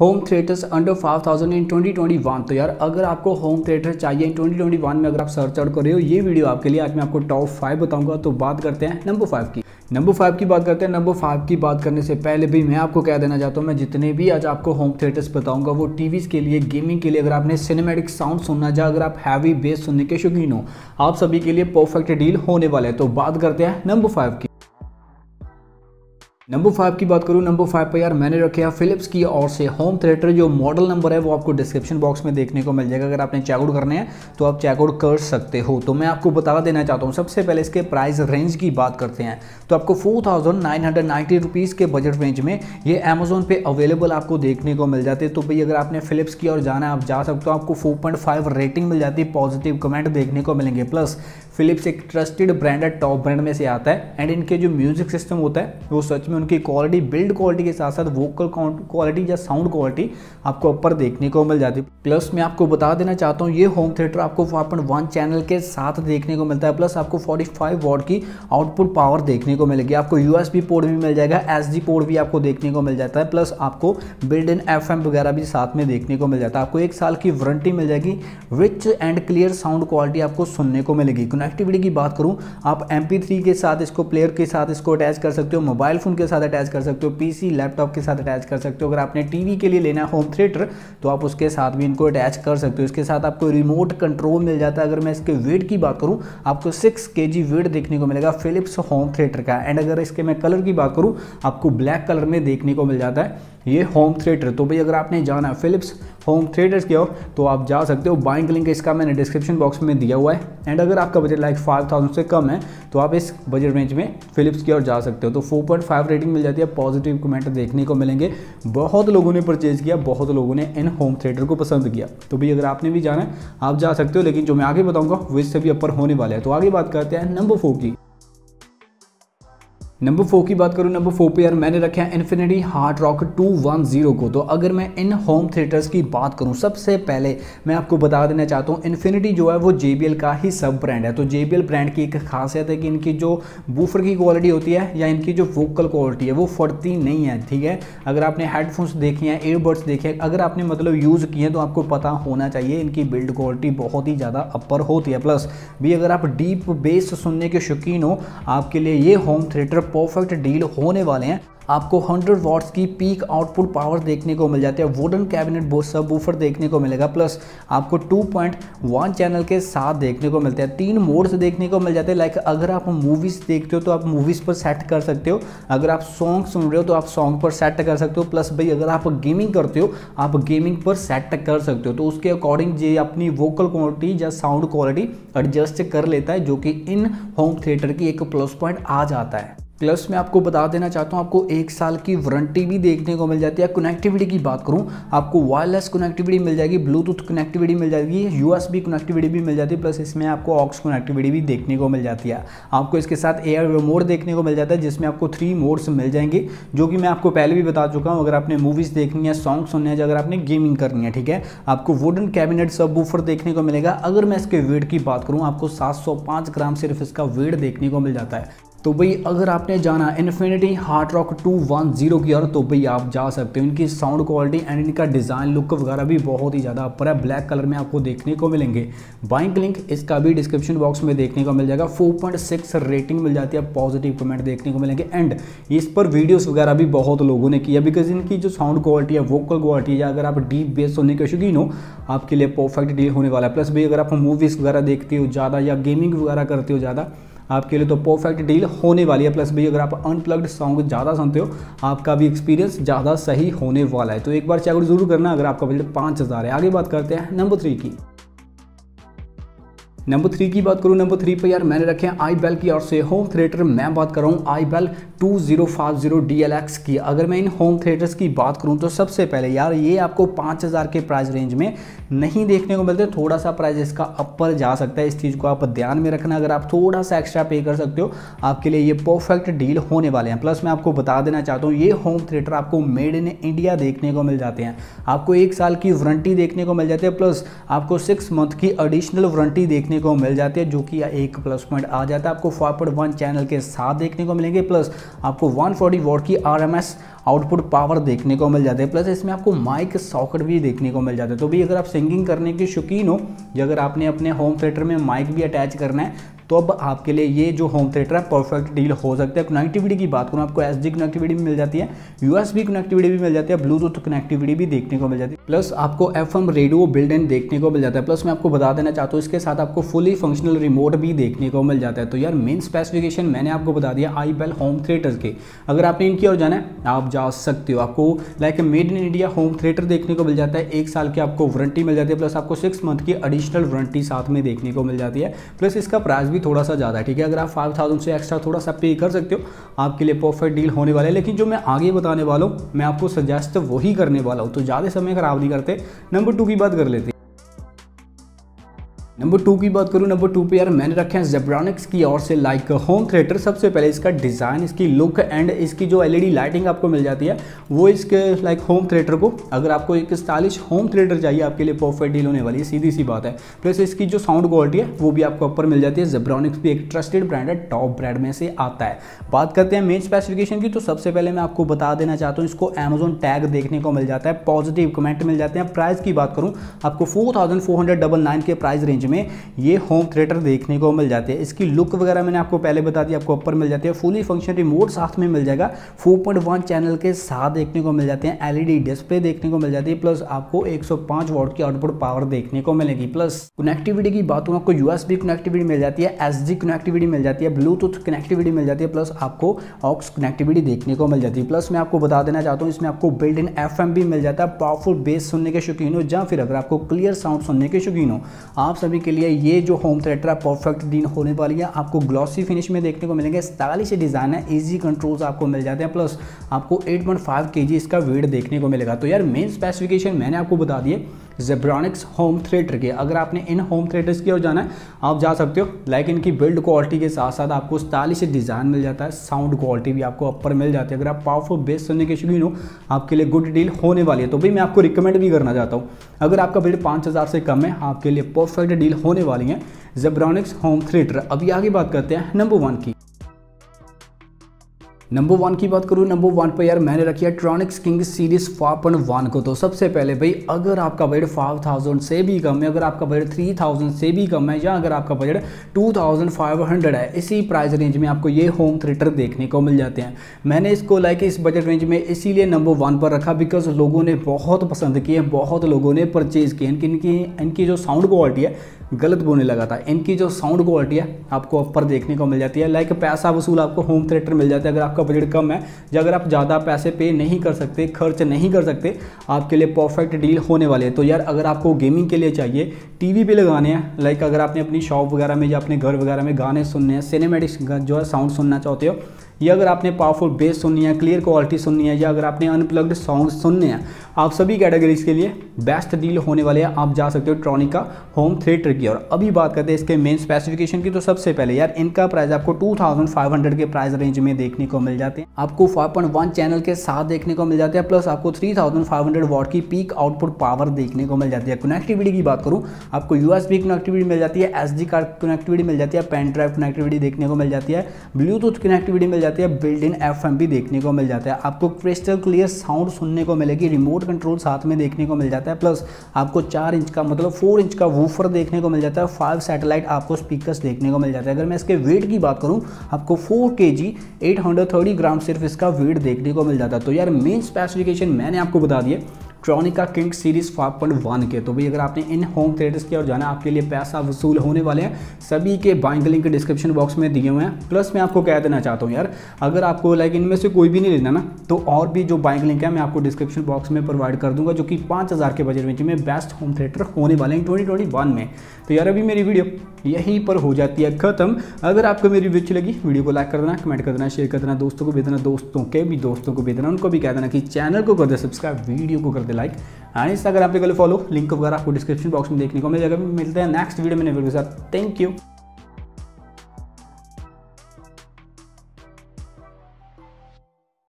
Home theatres under 5000 इन 2021। तो यार अगर आपको होम थिएटर चाहिए इन 2021 में, अगर आप सर्च आउट कर रहे हो, ये वीडियो आपके लिए। आज मैं आपको टॉप 5 बताऊंगा। तो बात करते हैं नंबर 5 की बात करने से पहले भी मैं आपको कह देना चाहता हूँ, मैं जितने भी आज आपको होम थिएटर्स बताऊंगा वो टीवीज़ के लिए, गेमिंग के लिए, अगर आपने सिनेमैटिक साउंड सुनना चाहे, अगर आप हैवी बेस सुनने के शौकीन हो, आप सभी के लिए परफेक्ट डील होने वाला है। तो बात करते हैं नंबर फाइव पर यार मैंने रखे हैं फिलिप्स की ओर से होम थिएटर। जो मॉडल नंबर है वो आपको डिस्क्रिप्शन बॉक्स में देखने को मिल जाएगा। अगर आपने चेकआउट करने हैं तो आप चेकआउट कर सकते हो। तो मैं आपको बता देना चाहता हूँ, सबसे पहले इसके प्राइस रेंज की बात करते हैं तो आपको 4990 रुपीज़ के बजट रेंज में ये अमेजोन पे अवेलेबल आपको देखने को मिल जाते। तो भाई अगर आपने फिलिप्स की ओर जाना है आप जा सकते हो। आपको 4.5 रेटिंग मिल जाती है, पॉजिटिव कमेंट देखने को मिलेंगे। प्लस फिलिप्स एक ट्रस्टेड ब्रांड है, टॉप ब्रांड में से आता है। एंड इनके जो म्यूजिक सिस्टम होता है वो सच में उनकी क्वालिटी, बिल्ड क्वालिटी के साथ साथ वोकल क्वालिटी या साउंड क्वालिटी आपको ऊपर देखने को मिल जाती है। प्लस मैं आपको बता देना चाहता हूँ, ये होम थिएटर आपको 4.1 चैनल के साथ देखने को मिलता है। प्लस आपको 45 वॉट की आउटपुट पावर देखने को मिलेगी। आपको USB पोर्ट भी मिल जाएगा, SD पोर्ट भी आपको देखने को मिल जाता है। प्लस आपको बिल्ड इन FM वगैरह भी साथ में देखने को मिल जाता है। आपको 1 साल की वारंटी मिल जाएगी। Rich and clear sound quality आपको सुनने को मिलेगी। कनेक्टिविटी की बात करूँ, आप MP3 के साथ इसको, प्लेयर के साथ इसको अटैच कर सकते हो, मोबाइल फोन के साथ अटैच कर सकते हो, PC लैपटॉप के साथ अटैच कर सकते हो। अगर आपने टीवी के लिए लेना है होम थिएटर तो आप उसके साथ भी इनको अटैच कर सकते हो। इसके साथ आपको रिमोट कंट्रोल मिल जाता है। अगर मैं इसके वेट की बात करूं, आपको 6 kg वेट देखने को मिलेगा फिलिप्स होम थिएटर का। एंड अगर इसके मैं कलर की बात करूं, आपको ब्लैक कलर में देखने को मिल जाता है ये होम थिएटर। तो भाई अगर आपने जाना है फिलिप्स होम थिएटर्स की ओर तो आप जा सकते हो। बाइंग लिंक इसका मैंने डिस्क्रिप्शन बॉक्स में दिया हुआ है। एंड अगर आपका बजट लाइक 5000 से कम है तो आप इस बजट रेंज में फिलिप्स की ओर जा सकते हो। तो 4.5 रेटिंग मिल जाती है, पॉजिटिव कमेंट देखने को मिलेंगे। बहुत लोगों ने परचेज किया, बहुत लोगों ने इन होम थिएटर को पसंद किया। तो भाई अगर आपने भी जाना है आप जा सकते हो, लेकिन जो मैं आगे बताऊँगा वो इससे भी ऊपर होने वाला है। तो आगे बात करते हैं नंबर 4 पे यार मैंने रखे हैं इन्फिनिटी हार्ड रॉक 210 को। तो अगर मैं इन होम थिएटर्स की बात करूं, सबसे पहले मैं आपको बता देना चाहता हूं, इन्फिनिटी जो है वो JBL का ही सब ब्रांड है। तो JBL ब्रांड की एक खासियत है कि इनकी जो बूफर की क्वालिटी होती है या इनकी जो वोकल क्वालिटी है वो फटती नहीं है, ठीक है। अगर आपने हेडफोन्स देखे हैं, ईयरबड्स देखे हैं, अगर आपने मतलब यूज़ किए हैं तो आपको पता होना चाहिए इनकी बिल्ड क्वालिटी बहुत ही ज़्यादा अपर होती है। प्लस भी अगर आप डीप बेस सुनने के शौकीन हो, आपके लिए ये होम थिएटर परफेक्ट डील होने वाले हैं। आपको 100 वॉट्स की पीक आउटपुट पावर देखने को मिल जाती है। वुडन कैबिनेट सबवूफर देखने को मिलेगा। प्लस आपको 2.1 चैनल के साथ देखने को मिलता है। 3 मोड्स देखने को मिल जाते हैं। लाइक अगर आप मूवीज़ देखते हो तो आप मूवीज़ पर सेट कर सकते हो, अगर आप सॉन्ग सुन रहे हो तो आप सॉन्ग पर सेट कर सकते हो। प्लस भाई अगर आप गेमिंग करते हो आप गेमिंग पर सेट कर सकते हो। तो उसके अकॉर्डिंग ये अपनी वोकल क्वालिटी या साउंड क्वालिटी एडजस्ट कर लेता है, जो कि इन होम थिएटर की एक प्लस पॉइंट आ जाता है। प्लस मैं आपको बता देना चाहता हूँ, आपको 1 साल की वारंटी भी देखने को मिल जाती है। कनेक्टिविटी की बात करूँ, आपको वायरलेस कनेक्टिविटी मिल जाएगी, ब्लूटूथ कनेक्टिविटी मिल जाएगी, USB कनेक्टिविटी भी मिल जाती है। प्लस इसमें आपको ऑक्स कनेक्टिविटी भी देखने को मिल जाती है। आपको इसके साथ एयर रिमोट देखने को मिल जाता है, जिसमें आपको 3 मोड्स मिल जाएंगे, जो कि मैं आपको पहले भी बता चुका हूँ। अगर आपने मूवीज़ देखनी है, सॉन्ग सुनने हैं, अगर आपने गेमिंग करनी है, ठीक है। आपको वुडन कैबिनेट सबवूफर देखने को मिलेगा। अगर मैं इसके वेट की बात करूँ, आपको 705 ग्राम सिर्फ इसका वेट देखने को मिल जाता है। तो भाई अगर आपने जाना इन्फिनिटी हार्ड रॉक 210 की ओर तो भाई आप जा सकते हो। इनकी साउंड क्वालिटी एंड इनका डिज़ाइन लुक वगैरह भी बहुत ही ज़्यादा अपर है। ब्लैक कलर में आपको देखने को मिलेंगे। बाइंग लिंक इसका भी डिस्क्रिप्शन बॉक्स में देखने को मिल जाएगा। 4.6 रेटिंग मिल जाती है, पॉजिटिव कमेंट देखने को मिलेंगे। एंड इस पर वीडियोज़ वगैरह भी बहुत लोगों ने किया, बिकॉज इनकी जो साउंड क्वालिटी है, वोकल क्वालिटी है, अगर आप डीप बेस सुनने के शौकीन हो आपके लिए परफेक्ट डील होने वाला है। प्लस भाई अगर आप मूवीज़ वगैरह देखते हो ज़्यादा या गेमिंग वगैरह करते हो ज़्यादा, आपके लिए तो परफेक्ट डील होने वाली है। प्लस भी अगर आप अनप्लग्ड सॉन्ग ज़्यादा सुनते हो आपका भी एक्सपीरियंस ज़्यादा सही होने वाला है। तो एक बार चेकआउट ज़रूर करना अगर आपका बजट 5000 है। आगे बात करते हैं नंबर 3 पर यार मैंने रखे हैं iBall की ओर से होम थिएटर। मैं बात कर रहा हूँ iBall 2050 DLX की। अगर मैं इन होम थिएटर्स की बात करूँ तो सबसे पहले यार ये आपको 5000 के प्राइस रेंज में नहीं देखने को मिलते। थोड़ा सा प्राइस इसका अपर जा सकता है, इस चीज़ को आप ध्यान में रखना। अगर आप थोड़ा सा एक्स्ट्रा पे कर सकते हो आपके लिए ये परफेक्ट डील होने वाले हैं। प्लस मैं आपको बता देना चाहता हूँ, ये होम थिएटर आपको मेड इन इंडिया देखने को मिल जाते हैं। आपको 1 साल की वारंटी देखने को मिल जाती है। प्लस आपको 6 मंथ की एडिशनल वारंटी देखने देखने को मिल जाती है, जो कि एक प्लस पॉइंट आ जाता है। आपको 4.1 चैनल के साथ देखने को मिलेंगे, प्लस आपको 140 वॉट की आरएमएस आउटपुट पावर देखने को मिल जाती है, प्लस इसमें आपको माइक सॉकेट भी देखने को मिल जाता है। तो भी अगर आप सिंगिंग करने के शौकीन हो या अगर आपने अपने होम थिएटर में माइक भी अटैच करना है, तो अब आपके लिए ये जो होम थिएटर है परफेक्ट डील हो सकता है। कनेक्टिविटी की बात करूँ, आपको एसडी कनेक्टिविटी भी मिल जाती है, यूएसबी कनेक्टिविटी भी मिल जाती है, ब्लूटूथ कनेक्टिविटी भी देखने को मिल जाती है, प्लस आपको एफएम रेडियो बिल्ड इन देखने को मिल जाता है। प्लस मैं आपको बता देना चाहता हूँ इसके साथ आपको फुली फंक्शनल रिमोट भी देखने को मिल जाता है। तो यार मेन स्पेसिफिकेशन मैंने आपको बता दिया iBall होम थिएटर के। अगर आपने इनकी और जाना है आप जा सकते हो। आपको like made in India home theatre देखने को मिल जाता है, 1 साल की आपको वारंटी मिल जाती है, प्लस आपको 6 मंथ की एडिशनल वारंटी साथ में देखने को मिल जाती है। प्लस इसका प्राइस थोड़ा सा ज़्यादा है, ठीक है, अगर आप 5000 से एक्स्ट्रा थोड़ा सा पे कर सकते हो आपके लिए परफेक्ट डील होने वाला है। लेकिन जो मैं आगे बताने वाला हूँ मैं आपको सजेस्ट वही करने वाला हूँ, तो ज़्यादा समय खराब नहीं करते। नंबर 2 की बात कर लेते हैं। नंबर 2 की बात करूँ, नंबर 2 पे यार मैंने रखे हैं ज़ेब्रोनिक्स की ओर से लाइक होम थिएटर। सबसे पहले इसका डिज़ाइन, इसकी लुक एंड इसकी जो एलईडी लाइटिंग आपको मिल जाती है वो इसके लाइक होम थिएटर को, अगर आपको एक स्टाइलिश होम थिएटर चाहिए आपके लिए परफेक्ट डील होने वाली है, सीधी सी बात है। प्लस इसकी जो साउंड क्वालिटी है वो भी आपको ऊपर मिल जाती है। ज़ेब्रोनिक्स भी एक ट्रस्टेड ब्रांड है, टॉप ब्रांड में से आता है। बात करते हैं मेन स्पेसिफिकेशन की, तो सबसे पहले मैं आपको बता देना चाहता हूँ इसको Amazon टैग देखने को मिल जाता है, पॉजिटिव कमेंट मिल जाते हैं। प्राइस की बात करूँ आपको 4499 के प्राइस रेंज में ये होम थिएटर देखने को मिल जाते हैं। इसकी लुक वगैरह मैंने आपको पहले बता दी, आपको ऊपर मिल जाती है, फुली फंक्शन रिमोट साथ में मिल जाएगा, 4.1 चैनल के साथ देखने को मिल जाते हैं, एलईडी डिस्प्ले देखने को मिल जाती है, प्लस आपको 105 वॉट की आउटपुट पावर देखने को मिलेगी। प्लस कनेक्टिविटी की बात करूं आपको यूएसबी कनेक्टिविटी मिल जाती है, एसडी कनेक्टिविटी मिल जाती है, ब्लूटूथ कनेक्टिविटी मिल जाती है, प्लस आपको ऑक्स कनेक्टिविटी देखने को मिल जाती है। प्लस मैं आपको बता देना चाहता हूँ इसमें आपको बिल्ट इन एफएम भी मिल जाता है। पावरफुल बेस सुनने के शौकीन हो या फिर अगर आपको क्लियर साउंड सुनने के शौकीन हो, आप के लिए ये जो होम थिएटर परफेक्ट डील होने वाली है। आपको ग्लॉसी फिनिश में देखने को मिलेंगे, स्टाइलिश डिजाइन है, इजी कंट्रोल्स आपको मिल जाते हैं, प्लस आपको 8.5 kg इसका वेट देखने को मिलेगा। तो यार मेन स्पेसिफिकेशन मैंने आपको बता दिए ज़ेब्रोनिक्स होम थिएटर के। अगर आपने इन होम थिएटर्स की ओर जाना है आप जा सकते हो, लाइक इनकी बिल्ड क्वालिटी के साथ साथ आपको स्टाइलिश डिज़ाइन मिल जाता है, साउंड क्वालिटी भी आपको अपर मिल जाती है। अगर आप पावरफुल बेस सुनने के शौकीन हो आपके लिए गुड डील होने वाली है। तो भाई मैं आपको रिकमेंड भी करना चाहता हूँ, अगर आपका बिल्ड 5000 से कम है आपके लिए परफेक्ट डील होने वाली है ज़ेब्रोनिक्स होम थिएटर। अभी आगे बात करते हैं नंबर 1 की। नंबर 1 की बात करूँ, नंबर 1 पर यार मैंने रखी है ट्रॉनिक्स किंग्स सीरीज 5.1 को। तो सबसे पहले भाई अगर आपका बजट 5000 से भी कम है, अगर आपका बजट 3000 से भी कम है, या अगर आपका बजट 2500 है, इसी प्राइस रेंज में आपको ये होम थिएटर देखने को मिल जाते हैं। मैंने इसको लाइक इस बजट रेंज में इसीलिए नंबर 1 पर रखा बिकॉज लोगों ने बहुत पसंद किए, बहुत लोगों ने परचेज़ किए। इनकी जो साउंड क्वालिटी है, गलत बोलने लगा था, इनकी जो साउंड क्वालिटी है आपको अपर देखने को मिल जाती है। लाइक पैसा वसूल आपको होम थिएटर मिल जाता है। अगर आपका बजट कम है या अगर आप ज़्यादा पैसे पे नहीं कर सकते, खर्च नहीं कर सकते, आपके लिए परफेक्ट डील होने वाले हैं। तो यार अगर आपको गेमिंग के लिए चाहिए, टीवी पे लगाने हैं, लाइक अगर आपने अपनी शॉप वगैरह में या अपने घर वगैरह में गाने सुनने हैं, सिनेमैटिक्स जो है साउंड सुनना चाहते हो, या अगर आपने पावरफुल बेस सुननी है, क्लियर क्वालिटी सुननी है, या अगर आपने अनप्लग्ड साउंड सुनने हैं, आप सभी कैटेगरीज के लिए बेस्ट डील होने वाले हैं। आप जा सकते हो ट्रॉनिका होम थिएटर की। और अभी बात करते हैं इसके मेन स्पेसिफिकेशन की। तो सबसे पहले यार इनका प्राइस आपको 2500 के प्राइस रेंज में देखने को मिल जाते हैं, आपको 5.1 चैनल के साथ देखने को मिल जाते हैं, प्लस आपको 3500 वॉट की पीक आउटपुट पावर देखने को मिल जाती है। कनेक्टिविटी की बात करूँ आपको यूएसबी कनेक्टिविटी मिल जाती है, एसडी कार्ड कनेक्टिविटी मिल जाती है, पेन ड्राइव कनेक्टिविटी देखने को मिल जाती है, ब्लूटूथ कनेक्टिविटी मिल जाती है, बिल्ट इन एफएम भी देखने को मिल जाता है, आपको क्रिस्टल क्लियर साउंड सुनने को मिलेगी, रिमोट कंट्रोल साथ में देखने को मिल जाता है, प्लस आपको 4 इंच का मतलब 4 इंच का वूफर देखने को मिल जाता है, 5 सैटेलाइट आपको स्पीकर्स देखने को मिल जाता है। अगर मैं इसके वेट की बात करूँ आपको 4 kg 830 ग्राम सिर्फ इसका वेट देखने को मिल जाता है। तो यार मेन स्पेसिफिकेशन मैंने आपको बता दिए ट्रॉनिका किंग्स सीरीज 5.1 के। तो भाई अगर आपने इन होम थिएटर्स की ओर जाना आपके लिए पैसा वसूल होने वाले हैं। सभी के बाइंग लिंक डिस्क्रिप्शन बॉक्स में दिए हुए हैं। प्लस मैं आपको कह देना चाहता हूँ यार अगर आपको लाइक इनमें से कोई भी नहीं लेना ना तो और भी जो बाइंग लिंक है मैं आपको डिस्क्रिप्शन बॉक्स में प्रोवाइड कर दूंगा, जो कि 5000 के बजट रेंज में बेस्ट होम थिएटर होने वाले हैं 2021 में। तो यार अभी मेरी वीडियो यहीं पर हो जाती है खत्म। अगर आपको मेरी वीडियो अच्छी लगी वीडियो को लाइक कर देना, कमेंट कर देना, शेयर कर देना, दोस्तों को भी देना, दोस्तों के भी दोस्तों को भी देना, उनको भी कह देना कि चैनल को कर दे सब्सक्राइब, वीडियो को लाइक एंड इंस्टाग्राम पे फॉलो, लिंक वगैरह आपको डिस्क्रिप्शन बॉक्स में देखने को मिल जाएगा। मिलते हैं नेक्स्ट वीडियो में नए वीडियो के साथ। Thank you.